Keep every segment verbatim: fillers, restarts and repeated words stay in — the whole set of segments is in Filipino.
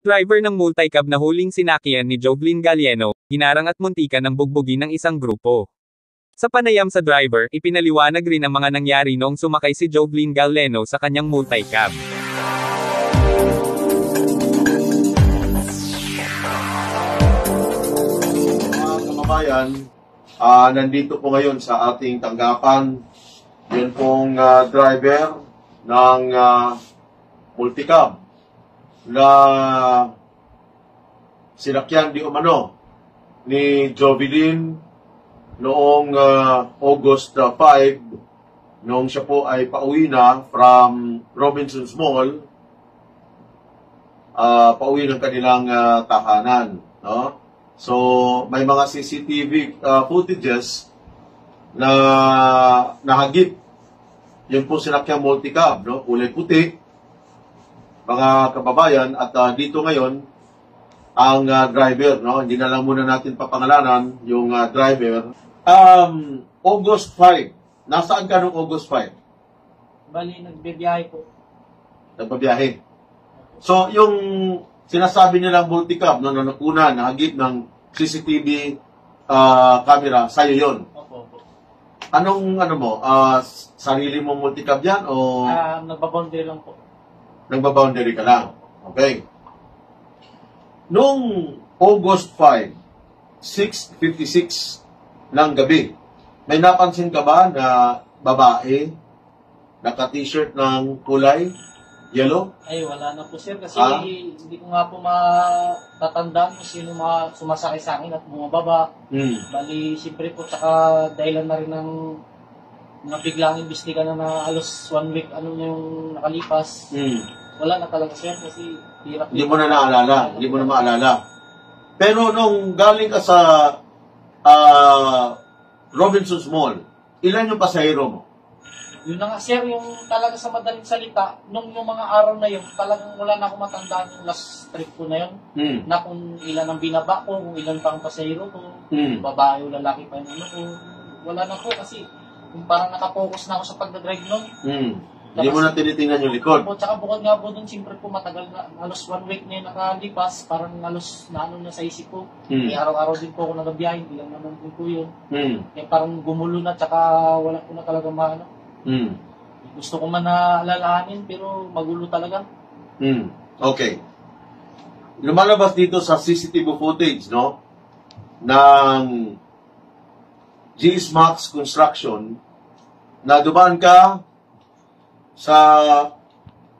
Driver ng multi-cab na huling sinakyan ni Jovelyn Galleno, hinarang at muntikan ng bugbugin ng isang grupo. Sa panayam sa driver, ipinaliwanag rin ang mga nangyari noong sumakay si Jovelyn Galleno sa kanyang multi-cab. Mga kababayan, uh, nandito po ngayon sa ating tanggapan, yun pong uh, driver ng uh, multi-cab na sinakyan di umano ni Jovelyn noong uh, August five, noong siya po ay pauwi na from Robinson's Mall, uh, pauwi ng kanilang uh, tahanan, no? So may mga C C T V uh, footages na nahagip yun po sinakyan multi-cab, no? Kulay puti, mga kababayan, at uh, dito ngayon ang uh, driver, no? Hindi na lang muna natin papangalanan yung uh, driver. Um, August five. Nasaan ka noong August five? Bali, nagbibiyahe po. Nagbibiyahe. So, yung sinasabi nilang multi-cab, no, na nakuna, nahagip ng C C T V uh, camera, sa'yo yun? Opo, opo. Anong, ano mo, uh, sarili mong multi-cab yan? O... Uh, nagbaboundary lang po. Nagbaboundary ka lang. Okay. Noong August five, six fifty-six ng gabi, may napansin ka ba na babae naka-t-shirt ng kulay yellow? Ay, wala na po, sir. Kasi ah? Hindi ko nga po matatandaan kung sino mga sumasakay sa akin at bumababa. Hmm. Bali, siyempre po, tsaka dahilan na rin ng napiglang imbestiga na na halos one week ano yung nakalipas. Mm. Wala na talaga, sir, kasi hirap. Hindi mo na naalala, hindi mo na maalala. Pero nung galing ka sa uh, Robinson's Mall, ilan yung pasahero mo? Yun na nga, sir, yung talaga sa madaling salita, nung yung mga araw na yun, talagang wala na akong matandaan yung last trip ko na yun, mm. na kung ilan ang binaba ko, kung ilan pang pasahero ko, mm. babae o lalaki pa yun, ano, wala na po kasi kung parang nakapokus na ako sa pagdadrive nun. Hmm. Hindi mo na tinitingnan yung likod. Po, tsaka bukod nga po dun, siyempre po matagal na, halos one week na yung nakalipas, parang halos naano na sa isip ko. Hmm. E, araw-araw din po ako nagabiyahin, bilang naman din po yun. Hmm. E, parang gumulo na, tsaka wala ko na talaga maano. Hmm. Gusto ko man na alalahanin, pero magulo talaga. Hmm. Okay. Lumalabas dito sa C C T V footage, no? Ng G S Max Construction, na dumaan ka sa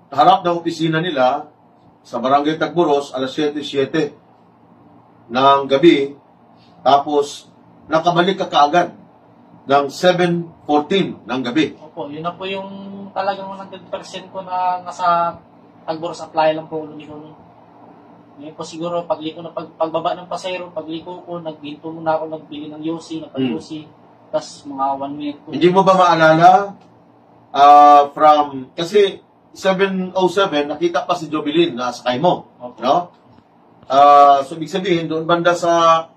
harap ng opisina nila sa Barangay Tagburos alas siyete-siyete ng gabi, tapos nakabalik ka kaagad ng seven fourteen ng gabi. Opo, yun na po yung talagang one hundred percent ko na nasa Tagburos Applaya lang po lumiko nun. Ngayon po siguro, pagliko na pag, pagbaba ng pasero, pagliko ko, naghinto muna ako, nagbili ng yosi, napag-yosi, mm. tas mga one minute po. Hindi mo ba maalala uh, from, kasi seven oh seven, nakita pa si Jovelyn na sakay mo, okay. no? Uh, so, ibig sabihin, doon banda sa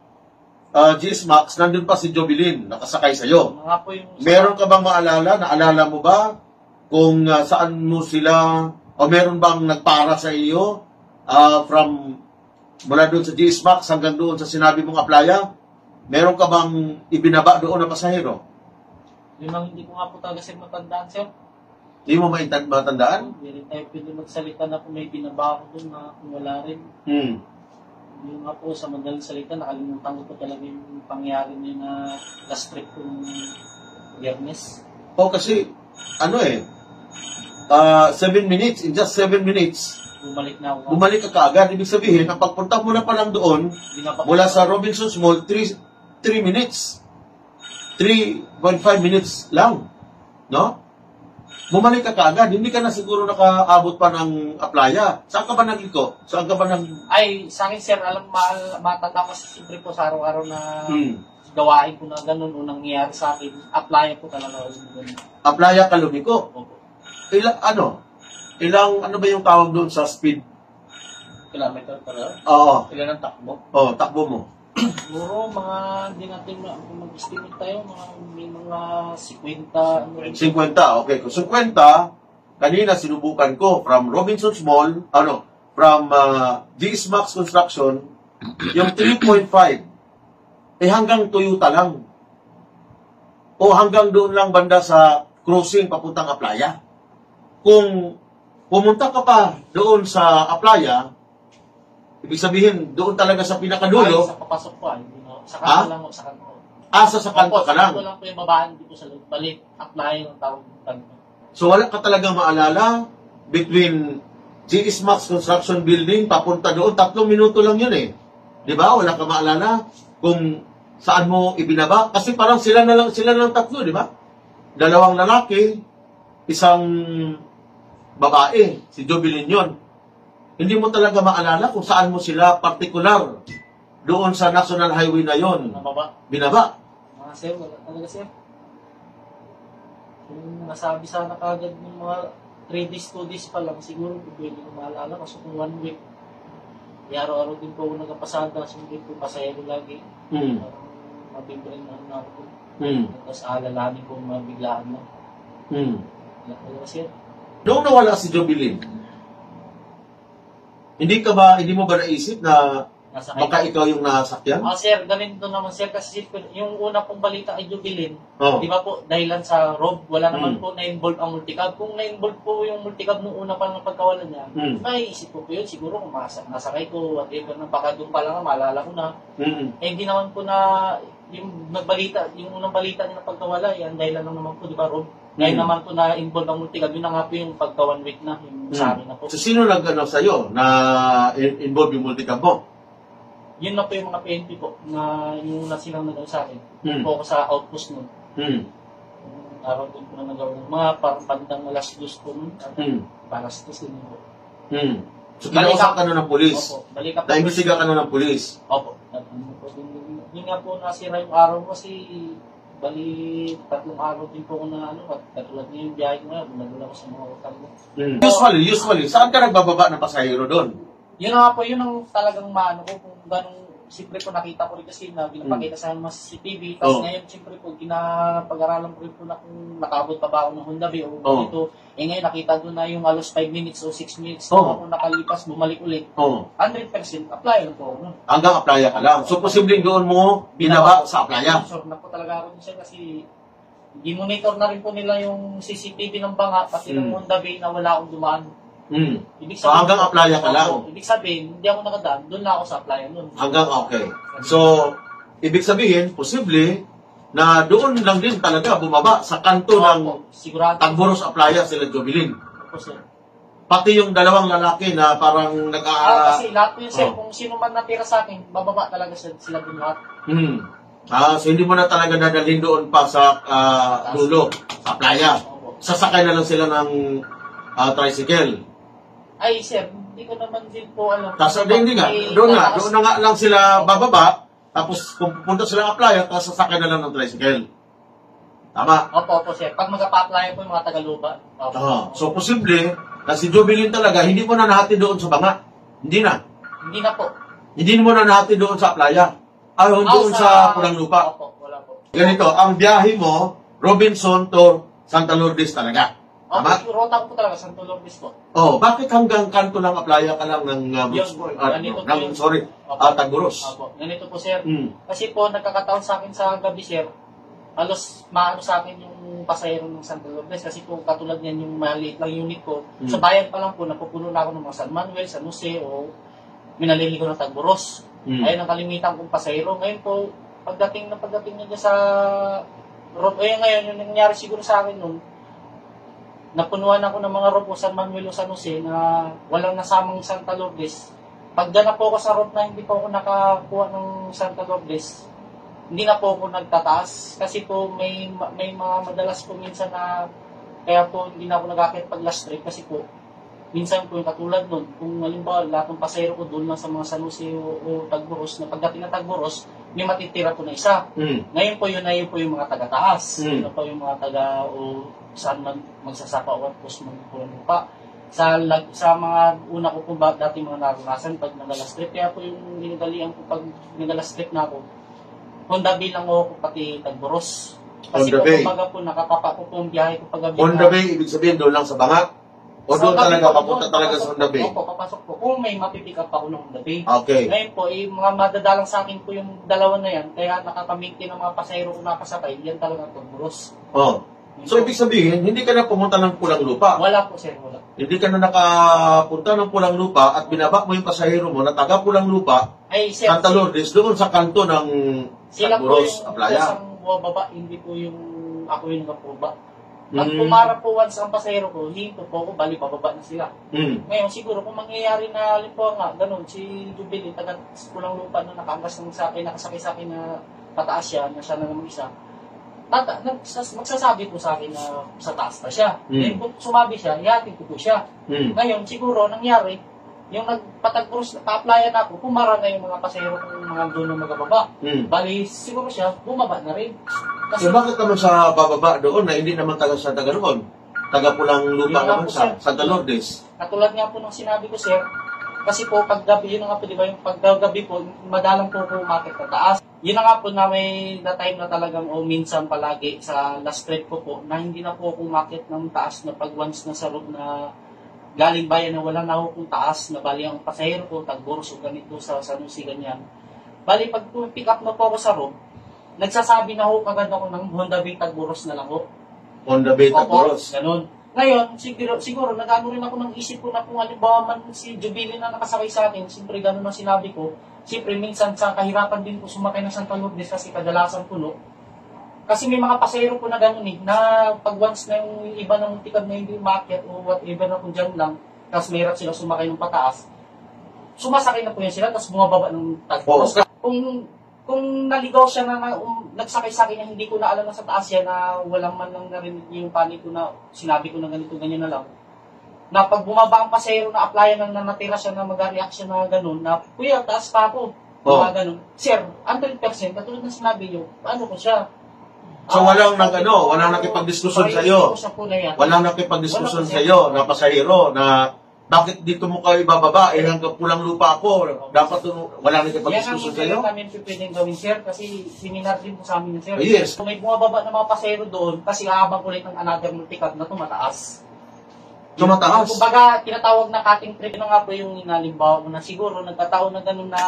uh, G S Max, nandun pa si Jovelyn, nakasakay sa'yo. Mga po yung... Meron ka bang maalala, naalala mo ba kung uh, saan mo sila, o meron bang nagpara sa iyo? Uh, from mula doon sa G S Max hanggang doon sa sinabi mong Applaya, meron ka bang ibinaba doon na pasahero? Yun ang hindi ko nga po talaga sir matandaan, sir. Hindi mo matandaan? Hindi rin tayo pwede magsalita na kung may binaba ako doon na kung wala rin. Hmm. Yun nga po, sa madaling salita, nakalimutan ko po talaga yung pangyari niya na last trip kong Yernes. O oh, kasi, ano eh, uh, seven minutes, in just seven minutes, bumalik na ako. Bumalik ka kaagad. Ibig sabihin, ang pagpunta mo na palang doon, mula sa Robinson's Mall, three minutes. three point five minutes lang. No? Bumalik ka kaagad. Hindi ka na siguro nakaabot pa ng Applaya. Saan ka ba nagliko? Saan ka ba nag... Ay, sa akin, sir, alam, matanda ko siyempre po sa araw-araw na hmm. gawain ko na ganun o nangyayari sa akin. Applaya po talaga. Applaya ka lumiko? Opo. Ilang, ano? Ilang, ano ba yung tawag doon sa speed? Kilometer pala? Oo. Ilan ang takbo? Oo, takbo mo. Siguro, mga, hindi natin mag-estimate tayo, mga, may mga fifty. fifty, okay. Kung fifty, kanina sinubukan ko from Robinson's Mall, ano, from uh, G S Max Construction, yung three point five, eh hanggang Toyota lang. O hanggang doon lang banda sa crossing papuntang Applaya. Kung pumunta ka pa doon sa Applaya, ibig sabihin, doon talaga sa pinakadulo. Ay, sa papasok pa. Sa kanto lang. Sa kanto. Ah, sa kanto ka lang. Sa kanto lang po yung babaan dito sa loob. Balik, Applaya ng taong kanto. So, wala ka talagang maalala between G S Max Construction Building, papunta doon. Tatlong minuto lang yun eh. Diba? Wala ka maalala kung saan mo ibinaba. Kasi parang sila na lang, sila na lang tatlo, diba? Dalawang lalaki, isang babae, si Jovelyn yun. Hindi mo talaga maalala kung saan mo sila particular doon sa National Highway na yon binaba. Mga sir, wala talaga sir. Yung nasabi sana kagad ng mga three days, two days pa lang siguro pwede ko maalala kasi kung one week. Araw-araw din po ako nagkapasada, sumigit po pasayero lagi. Mm. Uh, Mabibring na na ako. Mm. Tapos alalanin ko mabiglaan na. Mm. Wala talaga sir. Doon nawala si Jovelyn. Hindi ka ba, hindi mo ba naisip na baka ikaw yung nasakyan? Ah, sir, ganito naman sir, kasi yung una pong balita ay Jovelyn, oh. Di ba po, dahilan sa rob, wala mm. naman po na-involve ang multicab. Kung na-involve po yung multicab nung una pa ng pagkawala niya, mm. may isip po po yun, siguro kung nasakay ko, whatever na, baka doon pa lang, maalala ko na. Mm. Eh, hindi naman po na, yung nagbalita, yung unang balita niya ng pagkawala, yan, dahilan naman po, di ba, rob? Ngayon mm. naman po na-involve ang multi-gab, yun na nga po yung pagka one week na, yung mm. sa amin na po. So, sino nag-ano sa'yo na-involve yung multi-gab mo? Yun na po yung mga P N P po, na yung na silang nag-ano sa akin. Mm. Po ako sa outpost nun. Mm. Araw din po na nag-ano ng mga parang bandang last dos po nun. Mm. Balas dos din po. Mm. So, kinausap ka nun ng polis? Opo. Naimisiga ka nun ng polis? Opo. Yun nga po nasira yung araw kasi bali, tatlong araw din po na ano, at katulad niya yung biyahe ko ngayon, nagula ko sa mga utang mo. Mm. Usually, usually, saan ka nagbababa ng pasahero doon? Yun nga po, yun ang talagang maano ko, kung ganun, siyempre po nakita ko rin kasi na ginapakita mm. sa mga C C T V, tapos oh. ngayon siyempre po, ginapag-aralan ko rin po na kung nakabot pa ba ako ng Honda Beat o ganito, oh. eh ngayon nakita ko na yung alos five minutes o six minutes, oh. kung ako nakalipas, bumalik ulit, oh. one hundred percent Applaya po. Hanggang Applaya ka lang. So, posibleng doon mo binaba sa Applaya? Sure na po talaga ako siya kasi i-monitor na rin po nila yung C C T V ng banga pati ng mm. Honda Beat na wala akong dumaan. Mm. Ibig sabihin, so, hanggang Applaya ka lang? Ibig sabihin, hindi ako nakadaan. Doon na ako sa Applaya nun. Hanggang, okay. So, ibig sabihin, posible na doon lang din talaga bumaba sa kanto oh, ng Tagburos Applaya sila Jovelyn. Opo, sir. Pati yung dalawang lalaki na parang nag a ah, kasi lahat po yun, sir. Oh. Kung sino man natira sa akin, bababa talaga sila, sila dun lahat. Hmm. Ah, so hindi mo na talaga dadalhin doon pa sa uh, dulo, sa Applaya. Oh, sasakay na lang sila ng uh, tricycle. Ay, sir, hindi ko naman din po alam. Tapos hindi nga, doon na, doon na nga lang sila bababa, tapos kung pupunta sila ng Applaya, tapos sasakay na lang ng tricycle. Tama? Opo, opo, sir. Pag mag-a-Applaya po yung mga Tagaluba. Opo. Oh. So, posible, kasi Jovelyn talaga, hindi mo na nahati doon sa banga. Hindi na. Hindi na po. Hindi mo na nahati doon sa Applaya. Ah, oh, doon sa Pulang Lupa. Opo, wala po. Ganito, ang biyahe mo, Robinson to Santa Lourdes talaga. Opo, rota po talaga, Santa Lourdes po. Oh, bakit hanggang kanto ng Applaya ka lang ng uh, Yun, po, uh, ganito ng, po sorry, uh, Tagburos? Opo, ganito po sir. Mm. Kasi po, nagkakataon sa akin sa gabi sir, halos maano sa akin yung pasayero ng Santa Lourdes kasi po katulad niyan yung maliit lang unit ko mm. sa bayan pa lang po napupuno na ako ng mga San Manuel, San Jose o minalili ko ng Tagburos mm. ayun ang kalimitan kong pasayero ngayon po pagdating na pagdating niya sa rob eh ngayon yung nangyari siguro sa akin nun napunuan ako ng mga rob o San Manuel o San Jose na walang nasamang Santa Lourdes pagda na po ako sa rob na hindi po ako nakakuha ng Santa Lourdes hindi na po ako nagtataas kasi po may may mga madalas po minsan na kaya po hindi na ako nag-akit pag last trip kasi po minsan po yung katulad nun kung halimbawa lahat ng pasayro ko doon lang sa mga San Jose o, o Tagburos na pagdating na Tagburos may matitira po na isa mm. ngayon po yun na yun po yung mga taga-taas mm. yun po yung mga taga o saan man magsasapa o at post magpulang lupa sa, sa mga una ko po ba, dati mga naranasan pag nag-last trip kaya po yung ginagalian ko pag nag-last trip na ako Honda Beat lang ako pati Tagburos. Kasi Honda po, kumbaga po, nakatapa ko po yung biyahe ko pag-gabi. Honda Beat, ibig sabihin doon lang sa banga? O doon talaga, papunta talaga sa Honda Beat? Opo, papasok po. Kung may mapipick up ako ng Honda Beat. Okay. Ngayon po, eh, mga madadalang sa akin po yung dalawa na yan, kaya nakakaminti ng mga pasayro kung nakasakay, yan talaga Tagburos. Oh. So, ibig sabihin, hindi ka na pumunta ng pulang lupa? Wala po, sir. Wala. Hindi ka na nakapunta ng pulang lupa at binabak mo yung pasahero mo na taga pulang lupa, ay, sir, Santa Lourdes, doon sa kanto ng Tagburos, Applaya. Sila po yung isang baba, hindi po yung ako yung nagpubaba. At mm. pumarap po once ang pasahero ko, hindi po ako, bali bababa na sila. Mm. Ngayon, siguro kung mangyayari na lipo nga, ganun, si Jovelyn, taga pulang lupa na nakaangas ng sa akin, nakasakay sa akin na pataas siya, na siya na naman isa, Tata, nagsas, magsasabi po sa akin na sa taas na siya. Mm. Then kung sumabi siya, ihatid ko po siya. Mm. Ngayon, siguro, nangyari, yung nagpatagpuros, pa-applyan na ako, pumara na yung mga pasahero kung mga doon na magababa. Mm. Bali, siguro siya, bumaba na rin. Kasi, so, bakit naman sa bababa doon na hindi naman taga sa Tagaroon? Taga pulang lupa naman sa Santa Lourdes. Katulad nga po nung sinabi ko, sir, kasi po, paggabi, yun nga po, di ba, yung paggabi po, madalang po po umakit na taas. Yun na nga po na may na time na talagang o oh, minsan palagi sa last trip ko po, po na hindi na po umakit ng taas na pag once na sa road na galing bayan na wala na po taas na bali ang pasahero ko, Tagburos o ganito sa San Jose ganyan. Bali pag pick up na po ako sa road, nagsasabi na ho kagad ako ng Honda Beat Tagburos na lang ho. Honda Beat Tagburos? Ganun. Ngayon, siguro, siguro nagano rin ako ng isip ko na kung halimbawa man si Jovelyn na nakasakay sa akin, siyempre gano'n ang sinabi ko, siyempre minsan sa kahirapan din po sumakay ng Santa Lourdes kasi kadalasan puno. Kasi may mga pasero po na gano'n eh, na pag once na yung iba ng tikad na hindi market o whatever na kung dyan lang, tapos mayroon sila sumakay ng pataas, sumasakay na po yan sila, tapos bumababa ng Tagburos. Oh. Kung, kung naligaw siya na um, nagsakay sa akin na hindi ko na alam na sa taas yan na walang man lang narinig yung panik ko na sinabi ko na ganito ganyan na lang na pag bumaba ang pasero na applyan na, na natira siya na mag-react siya na ganun na kuya taas pa ako oh. Mga ganun sir one hundred percent katulad na sinabi niyo ano ko siya so uh, walang nang ano walang nakipagdiskusyon sa iyo walang nakipagdiskusyon sa iyo na pasahero na bakit dito mo kayo ibababa? Eh, hanggang pulang lupa ako. Dapat wala nang ipag-diskusyon sa'yo. Yan ang namin pwedeng gawin, sir. Kasi seminar din po sa amin, sir. Oh, yes. Kung may bumababa ng mga pasero doon, kasi aabang ulit ng another multi-cab na tumataas. Tumataas? Kung baga, tinatawag na cutting trip na nga po yung inalimbawa ko na siguro, nagkataon na gano'n na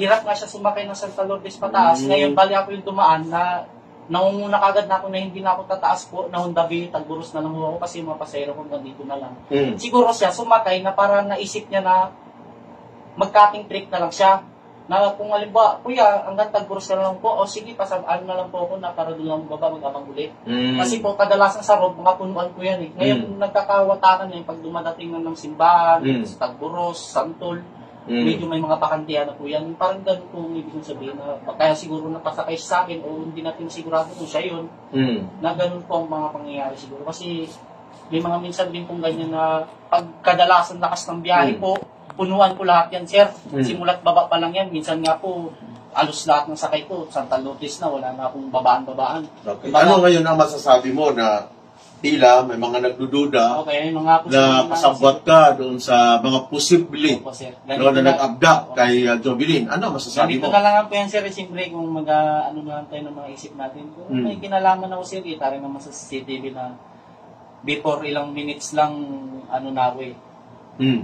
hirap nga siya sumakay ng Santa Lourdes pataas. Mm. Ngayon, bali ako yung dumaan na nangunguna kagad na ako na hindi na ako tataas po, na Honda Beat, Tagburos na lang ako kasi yung mga pasero ko nandito na lang. Mm. Siguro siya sumakay na parang naisip niya na mag-cutting trick na lang siya. Na kung halimbawa, kuya, hanggang Tagburos na lang po, o sige, pasabaan na lang po ako na para doon lang baba mag-abang ulit. Mm. Kasi po, kadalasan sa road, mga punuan ko yan eh. Ngayon, mm. nagkakawatakan na yung pag dumadating na ng simbahan, mm. sa Tagburos, Santol, Mm. medyo may mga pakantiyan na po yan. Parang ganun po ang ibig kong sabihin na kaya siguro napasakay sa akin o hindi natin sigurado kung siya yun mm. na ganun po ang mga pangyayari siguro. Kasi may mga minsan din pong ganyan na pagkadalasan lakas ng biyahe mm. po, punuan po lahat yan, sir. Mm. Simulat baba pa lang yan. Minsan nga po, alos lahat ng sakay ko. Santa Lourdes na, wala na akong babaan-babaan. Okay. Ano ngayon ang masasabi mo na tila may mga nagdududa okay, mga na pasabwat ka doon sa mga posibleng oh, no, na nag-abduct oh, kay uh, Jovelyn. Ano masasabi ganito mo? Ganito na lang po yan, sir. Siyempre, kung mag, uh, ano na lang tayo ng mga isip natin, kung hmm. may kinalaman ako, sir, kita rin naman sa C C T V na before ilang minutes lang, ano na ako eh. Hmm.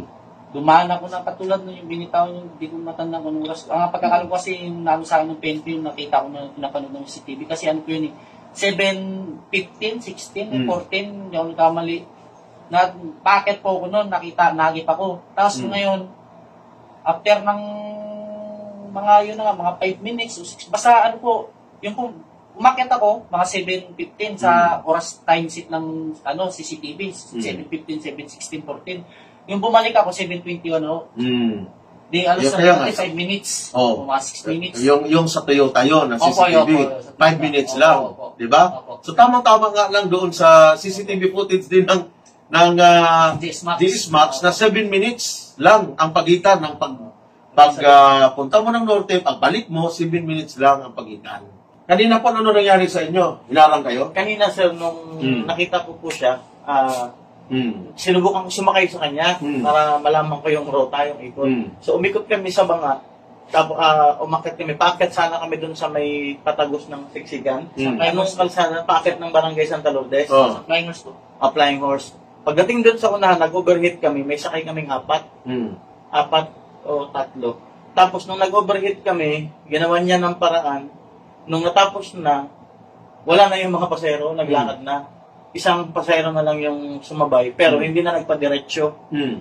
Dumaan ako na katulad nung yung binitaw niyo, hindi ko matandang kung oras. Ang pagkakalam ko kasi yung nalo sa akin ng P N P, yung nakita ko na pinapanood ng C C T V kasi ano ko yun eh. seven, fifteen, sixteen, fourteen, mm. yung kamali. Na, packet po ko noon, nakita, nagip ako. Tapos mm. ngayon, after ng mga yun na nga, mga five minutes, o six, basta ano po, yung kung umakit ako, mga seven fifteen sa mm. oras time sheet ng ano, C C T V, seven fifteen, seven sixteen, fourteen. Yung bumalik ako, seven twenty, ano, mm. Di, alas na twenty-five minutes, oh. six minutes. Yung, yung sa Toyota yun, ng C C T V, five minutes opo, lang. Di ba? So, tamang-tama nga lang doon sa C C T V footage din ng, ng uh, G S Max na seven minutes lang ang pagitan ng pag, pag uh, punta mo ng norte, pagbalik mo, seven minutes lang ang pagitan. Kanina po, ano nangyari sa inyo? Hinarang kayo? Kanina, sir, nung hmm. nakita ko po siya, ah, uh, Mm. sinubukan ko sumakay sa kanya mm. para malaman ko yung rota, yung ikot. Mm. So umikot kami sa banga, tapos uh, umakit kami, paakit sana kami dun sa may patagos ng Siksigan. Mm. Sa Flying Horse, sana paakit ng Barangay Santa Lourdes. Oh. Sa Flying Horse po. A Flying Horse. Pagdating doon sa unahan, nag-overheat kami. May sakay kaming apat. Mm. Apat o tatlo. Tapos nung nag-overheat kami, ginawa niya ng paraan. Nung natapos na, wala na yung mga pasero, naglakad mm. na. Isang pasero na lang yung sumabay, pero mm. hindi na nagpa-diretsyo. Mm.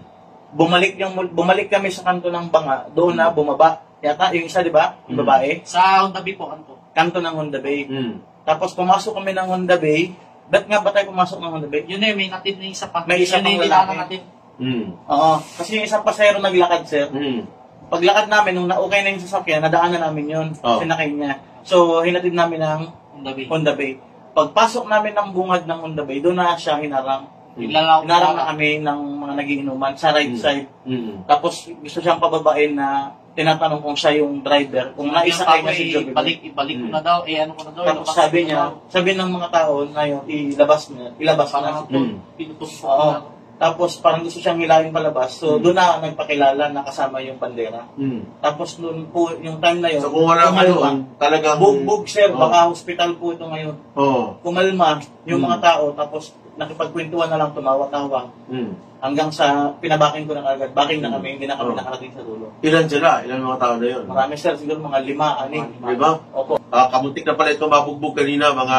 Bumalik, yung, bumalik kami sa kanto ng banga, doon na bumaba. Yata, yung isa, di ba? Mm. Babae. Sa Honda Bay po, kanto. Kanto ng Honda Bay. Mm. Tapos pumasok kami ng Honda Bay. Ba't nga ba tayo pumasok ng Honda Bay? Yun eh, may natin na isa pa. May isa pang lalaki. Mm. Oo. Kasi yung isang pasero naglakad, sir. Mm. Paglakad namin, nung na-okay na yung sasakyan, nadaan na namin yun. Oh. Sinakay niya. So, hinatid namin ng Honda Bay. Honda Bay. Pagpasok namin ng bungad ng Honda Bay, doon na siya hinarang. Mm. Hinarang na kami ng mga nagiinuman sa right mm. side. Mm. Tapos gusto siyang pababain na tinatanong kung siya yung driver. Kung so, naisakay na si Jovelyn. Ibalik, ibalik mm. ko na daw, eh ano ko na daw. Tapos sabi niya, sabi ng mga tao na yun, ilabas niya, ilabas na. Mm. Pinutos ko na. Tapos parang gusto siyang hilahin palabas. So mm. doon na nagpakilala, nakasama yung bandera. Mm. Tapos noon po, yung time na yun, so, kung wala kumalma. Talagang bugbog, sir, oh. baka hospital po ito ngayon. Oh. Kumalma yung mm. mga tao, tapos nakipagkwentuhan na lang, tumawa-tawa. Mm. Hanggang sa pinabaking ko na agad. Baking na kami, hindi na kami oh. nakarating sa dulo. Ilan sila? Ilan mga tao na yun? Marami sir, siguro mga lima, aning. Ah, diba? Opo. Uh, kamuntik na pala itong mabugbog kanina, mga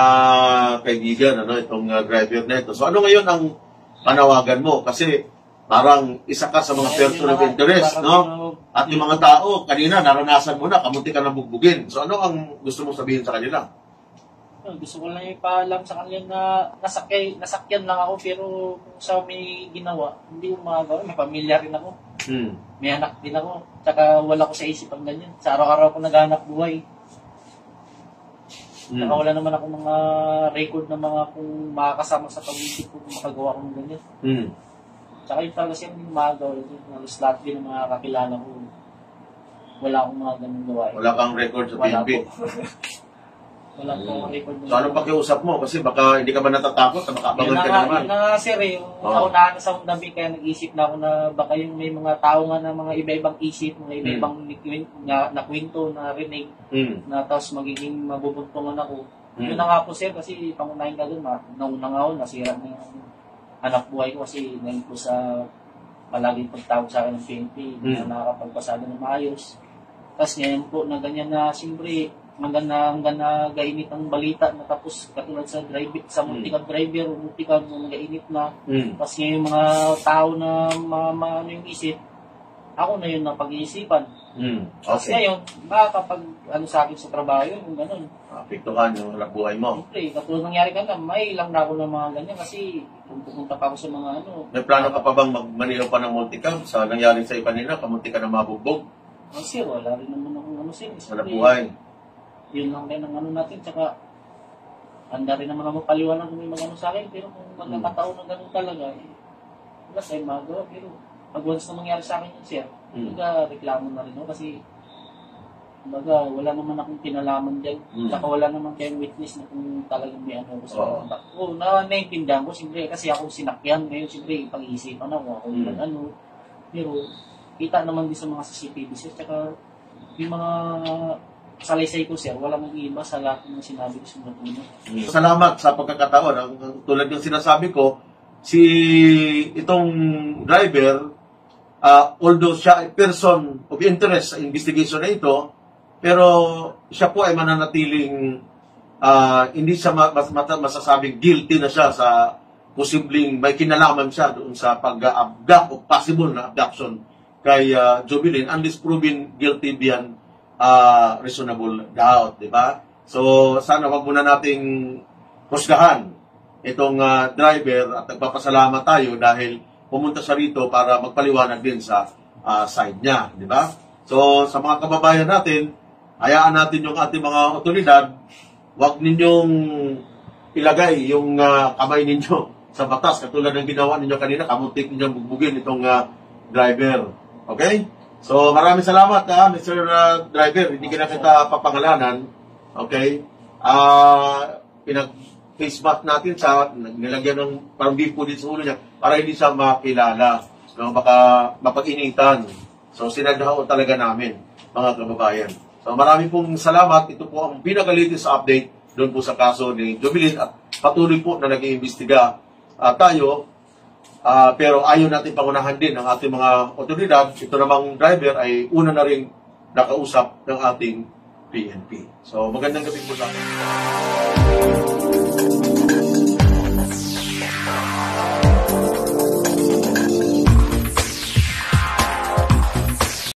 kaibigan, ano, itong uh, driver na ito. So ano ngayon ang panawagan mo? Kasi parang isa ka sa mga person of interest, no? At yung mga tao, kanina naranasan mo na, kamuntik ka na bugbugin. So ano ang gusto mong sabihin sa kanila? Gusto ko lang ipaalam sa kanila na nasakay, nasakyan lang ako pero kung sa may ginawa, hindi ko magagawa. May pamilya rin ako. Hmm. May anak din ako. Tsaka wala ko sa isip ang ganyan. Sa araw-araw ko naghanap buhay. Hmm. Tsaka wala naman ako mga record na mga kung makakasama sa pag-isip ko kung makagawa ko ng ganyan. Hmm. Tsaka yung talaga siya hindi magagawa. Halos lahat din ang mga kakilala ko. Wala akong mga ganun gawain. Wala kang record sa P N P? Wala po, hmm. So anong pakiusap mo? Kasi baka hindi ka ba natatakot na makabangan ka na naman? Yun na nga sir eh. Yung naunahan sa Honda Beat kaya nag-isip na ako na baka yung may mga tao nga na mga iba-ibang isip, mga iba-ibang hmm. na kwento, na rinig, hmm. na tapos magiging mabubuntungan ako. Hmm. Yun na nga po sir kasi pangunahin ka dun, nauna nga ako, nasira na yung anak buhay ko kasi ngayon po sa palaging pagtawag sa akin ng P N P, hmm. na nakakapagpasada ng maayos. Tapos ngayon po na ganyan na siyempre, maganda maganda gainit ang balita na tapos katulad sa drive sa multikab driver o multikab na gainit na mm. tapos yung mga tao na mga, mga ano yung isip ako na yun na pag-iisipan mm. okay. Tapos ngayon baka kapag ano sa akin sa trabaho yun kung ganun apektuhan yung buhay mo siyempre katulad nangyari ka na may ilang na ako ng mga ganyan kasi kung pumunta pa ako sa mga ano may plano ka pa bang magmanilaw pa ng multikab sa nangyari sa iba nila kamunti ka na mabugbog kasi wala rin naman akong ano sir wala buhay yun lang rin ang ano natin, tsaka handa rin naman ang mapaliwanag kung may mag-ano sa akin, pero kung magkakataon na gano'n talaga, eh, wala sa'yo magawa, pero pag once na mangyari sa akin yun siya, mm. reklamo na rin ako kasi baga, wala naman akong pinalaman dyan, mm. tsaka wala naman kayong witness na kung talagang may ano ko sa kontak. Oo, oh, na, naiintindihan ko, siyempre, kasi ako sinakyan, ngayon siyempre, pag-iisipan ako, ako mm. ano, pero kita naman din sa mga C C T V, tsaka yung mga salaysay ko sir, walang mag-iiba sa lahat ng sinabi ko sa mga hmm. Salamat sa pagkakataon. Ang, tulad ng sinasabi ko, si itong driver, uh, although siya ay person of interest sa investigation na ito, pero siya po ay mananatiling, uh, hindi siya mas, masasabing guilty na siya sa posibleng may kinalaman siya doon sa pag-abduct o possible na abduction kay uh, Jovelyn and is proven guilty beyond Uh, reasonable doubt, di ba? So, sana wag muna nating husgahan itong uh, driver at nagpapasalamat tayo dahil pumunta siya rito para magpaliwanag din sa uh, side niya, di ba? So, sa mga kababayan natin, hayaan natin yung ating mga otoridad, wag ninyong ilagay yung uh, kamay ninyo sa batas katulad ng ginawa ninyo kanina, kamuntik ninyong bugbugin itong uh, driver. Okay? So, maraming salamat, ha, Mister Uh, driver. Hindi ka na kita papangalanan. Okay? Uh, pinag-face mask natin sa, nilagyan ng parang beef po din sa ulo niya para hindi siya makilala. No? Baka mapag-initan. So, sinadahaw talaga namin, mga kababayan. So, maraming pong salamat. Ito po ang pinakalitis update doon po sa kaso ni Jovelyn at patuloy po na nag-iimbestiga uh, tayo. Uh, pero ayaw natin pangunahan din ng ating mga otoridad. Ito namang driver ay una na rin nakausap ng ating P N P. So magandang gabi po sa atin.